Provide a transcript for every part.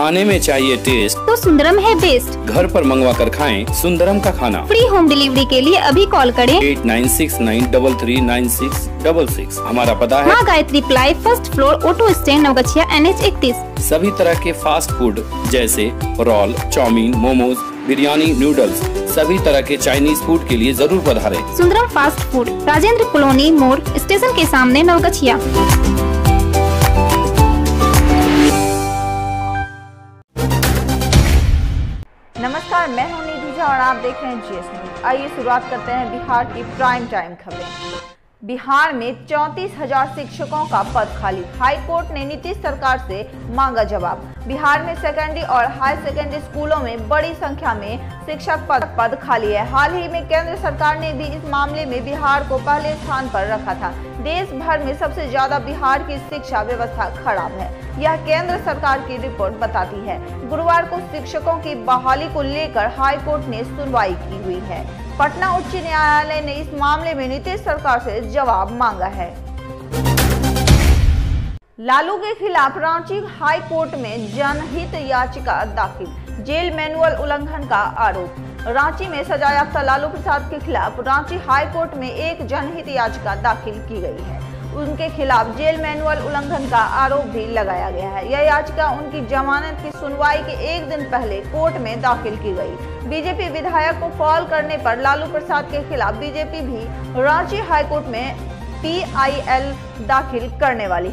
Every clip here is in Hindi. खाने में चाहिए टेस्ट तो सुंदरम है बेस्ट। घर पर मंगवा कर खाएं सुंदरम का खाना। फ्री होम डिलीवरी के लिए अभी कॉल करें 8969339666। हमारा पता है Maa Gayatri ply, first floor, auto stand, Naugachhia, NH 31। सभी तरह के फास्ट फूड जैसे roll, chowmein, momos, biryani, noodles, सभी तरह के चाइनीज फूड के लिए जरूर पधारें। Sundaram fast food, Rajendra colony मोड़, स्टेशन के सामने, नौगछिया। नमस्कार, मैं हूं निधि चौहान, आप देख रहे हैं जीएसएन। आइए शुरुआत करते हैं बिहार की प्राइम टाइम खबरें। बिहार में 34,000 शिक्षकों का पद खाली, हाई कोर्ट ने नीतीश सरकार से मांगा जवाब। बिहार में सेकेंडरी और हाई सेकेंडरी स्कूलों में बड़ी संख्या में शिक्षक पद खाली है। हाल ही में केंद्र सरकार ने भी इस मामले में बिहार को पहले स्थान पर रखा था। देश भर में सबसे ज्यादा बिहार की शिक्षा व्यवस्था खराब है, यह केंद्र सरकार की रिपोर्ट बताती है। गुरुवार को शिक्षकों की बहाली को लेकर हाई कोर्ट ने सुनवाई की हुई है। पटना उच्च न्यायालय ने इस मामले में नीतीश सरकार से जवाब मांगा है। लालू के खिलाफ रांची हाई कोर्ट में जनहित याचिका दाखिल, जेल मैनुअल उल्लंघन का आरोप। रांची में सजायाफ्ता लालू प्रसाद के खिलाफ रांची हाई कोर्ट में एक जनहित याचिका दाखिल की गई है। उनके खिलाफ जेल मैनुअल उल्लंघन का आरोप भी लगाया गया है। यह याचिका उनकी जमानत की सुनवाई के एक दिन पहले कोर्ट में दाखिल की गई। बीजेपी विधायक को कॉल करने पर लालू प्रसाद के खिलाफ बीजेपी भी रांची हाईकोर्ट में PIL दाखिल करने वाली।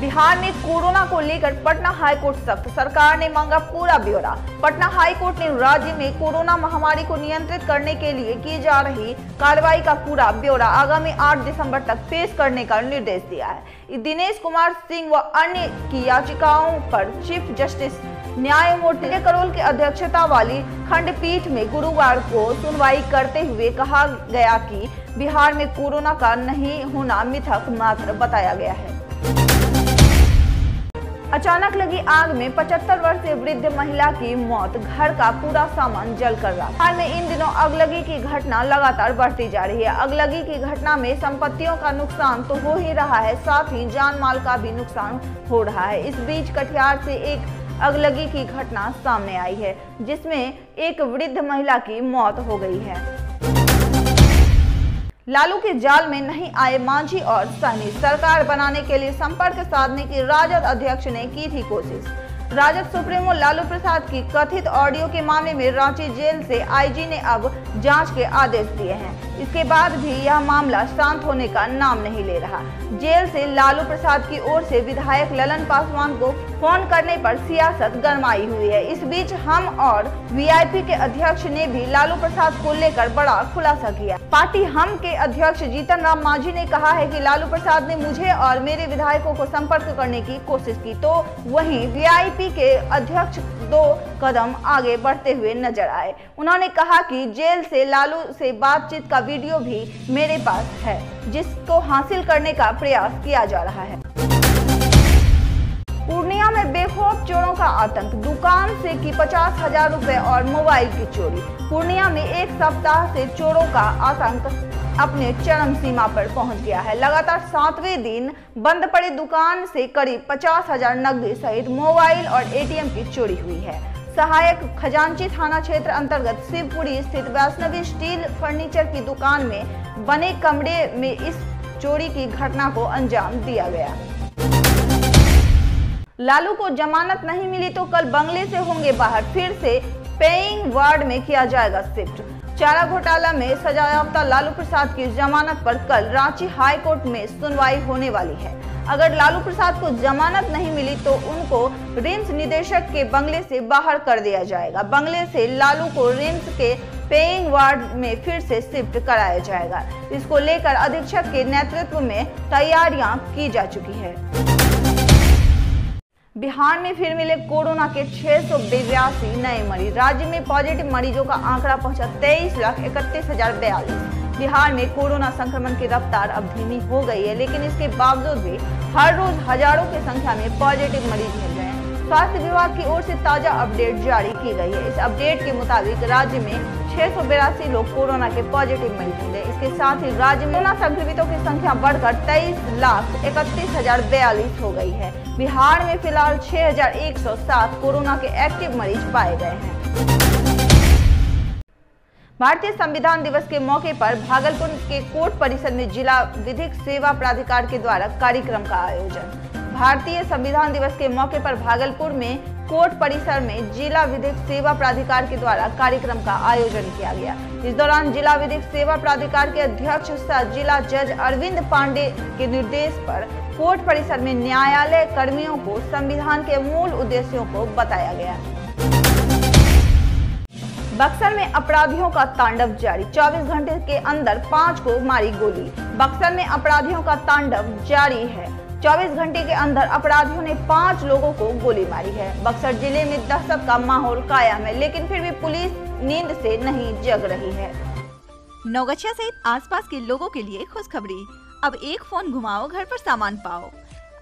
बिहार में कोरोना को लेकर पटना हाईकोर्ट सख्त, सरकार ने मांगा पूरा ब्यौरा। पटना हाईकोर्ट ने राज्य में कोरोना महामारी को नियंत्रित करने के लिए की जा रही कार्रवाई का पूरा ब्यौरा आगामी 8 दिसंबर तक पेश करने का निर्देश दिया है। दिनेश कुमार सिंह व अन्य की याचिकाओं पर चीफ जस्टिस न्यायमूर्ति करोल की अध्यक्षता वाली खंडपीठ में गुरुवार को सुनवाई करते हुए कहा गया कि बिहार में कोरोना का नहीं होना मिथक मात्र बताया गया है। अचानक लगी आग में 75 वर्षीय वृद्ध महिला की मौत, घर का पूरा सामान जलकर राख। बिहार में इन दिनों अगलगी की घटना लगातार बढ़ती जा रही है। अगलगी की घटना में संपत्तियों का नुकसान तो हो ही रहा है, साथ ही जान माल का भी नुकसान हो रहा है। इस बीच कटिहार से एक अगलगी की घटना सामने आई है, जिसमें एक वृद्ध महिला की मौत हो गई है। लालू के जाल में नहीं आए मांझी और सहनी, सरकार बनाने के लिए संपर्क साधने की राजद अध्यक्ष ने की थी कोशिश। राजद सुप्रीमो लालू प्रसाद की कथित ऑडियो के मामले में रांची जेल से IG ने अब जांच के आदेश दिए हैं। इसके बाद भी यह मामला शांत होने का नाम नहीं ले रहा। जेल से लालू प्रसाद की ओर से विधायक ललन पासवान को फोन करने पर सियासत गरमाई हुई है। इस बीच हम और VIP के अध्यक्ष ने भी लालू प्रसाद को लेकर बड़ा खुलासा किया। पार्टी हम के अध्यक्ष जीतन राम मांझी ने कहा है कि लालू प्रसाद ने मुझे और मेरे विधायकों को संपर्क करने की कोशिश की, तो वहीं VIP के अध्यक्ष 2 कदम आगे बढ़ते हुए नजर आए। उन्होंने कहा कि जेल से लालू से बातचीत का वीडियो भी मेरे पास है, जिसको हासिल करने का प्रयास किया जा रहा है। पूर्णिया में बेखौफ चोरों का आतंक, दुकान से की 50,000 रुपए और मोबाइल की चोरी। पूर्णिया में एक सप्ताह से चोरों का आतंक अपने चरम सीमा पर पहुंच गया है। लगातार 7वें दिन बंद पड़े दुकान से करीब 50,000 नकदी सहित मोबाइल और ATM की चोरी हुई है। सहायक खजांची थाना क्षेत्र अंतर्गत शिवपुरी स्थित वैष्णवी स्टील फर्नीचर की दुकान में बने कमरे में इस चोरी की घटना को अंजाम दिया गया। लालू को जमानत नहीं मिली तो कल बंगले से होंगे बाहर, फिर से पेइंग वार्ड में किया जाएगा शिफ्ट। चारा घोटाला में सजायाफ्ता लालू प्रसाद की जमानत पर कल रांची हाई कोर्ट में सुनवाई होने वाली है। अगर लालू प्रसाद को जमानत नहीं मिली तो उनको रिम्स निदेशक के बंगले से बाहर कर दिया जाएगा। बंगले से लालू को रिम्स के पेइंग वार्ड में फिर से शिफ्ट कराया जाएगा। इसको लेकर अधीक्षक के नेतृत्व में तैयारियां की जा चुकी है। बिहार में फिर मिले कोरोना के 682 नए मरीज, राज्य में पॉजिटिव मरीजों का आंकड़ा पहुंचा 23,31,042। बिहार में कोरोना संक्रमण की रफ्तार अब धीमी हो गई है, लेकिन इसके बावजूद भी हर रोज हजारों की संख्या में पॉजिटिव मरीज मिल रहे हैं। स्वास्थ्य विभाग की ओर से ताजा अपडेट जारी की गई है। इस अपडेट के मुताबिक राज्य में 682 लोग कोरोना के पॉजिटिव मरीज मिले। इसके साथ ही राज्य में कोरोना संक्रमितों की संख्या बढ़कर 23,31,042 हो गई है। बिहार में फिलहाल 6107 कोरोना के एक्टिव मरीज पाए गए हैं। भारतीय संविधान दिवस के मौके पर भागलपुर के कोर्ट परिसर में जिला विधिक सेवा प्राधिकार के द्वारा कार्यक्रम का आयोजन। भारतीय संविधान दिवस के मौके पर भागलपुर में कोर्ट परिसर में जिला विधिक सेवा प्राधिकार के द्वारा कार्यक्रम का आयोजन किया गया। इस दौरान जिला विधिक सेवा प्राधिकार के अध्यक्ष सह जिला जज अरविंद पांडे के निर्देश पर कोर्ट परिसर में न्यायालय कर्मियों को संविधान के मूल उद्देश्यों को बताया गया। बक्सर में अपराधियों का तांडव जारी, 24 घंटे के अंदर 5 को मारी गोली। बक्सर में अपराधियों का तांडव जारी है, 24 घंटे के अंदर अपराधियों ने 5 लोगों को गोली मारी है। बक्सर जिले में दहशत का माहौल कायम है, लेकिन फिर भी पुलिस नींद से नहीं जग रही है। नौगछिया सहित आसपास के लोगों के लिए खुशखबरी, अब एक फोन घुमाओ घर पर सामान पाओ।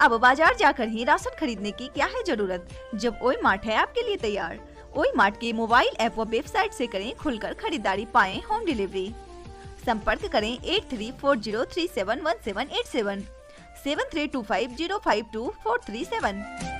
अब बाजार जाकर ही राशन खरीदने की क्या है जरूरत, जब ओई मार्ट है आपके लिए तैयार। ओई मार्ट के मोबाइल ऐप व वेबसाइट से करें खुलकर खरीदारी, पाएं होम डिलीवरी। संपर्क करें 8340371787 732505247।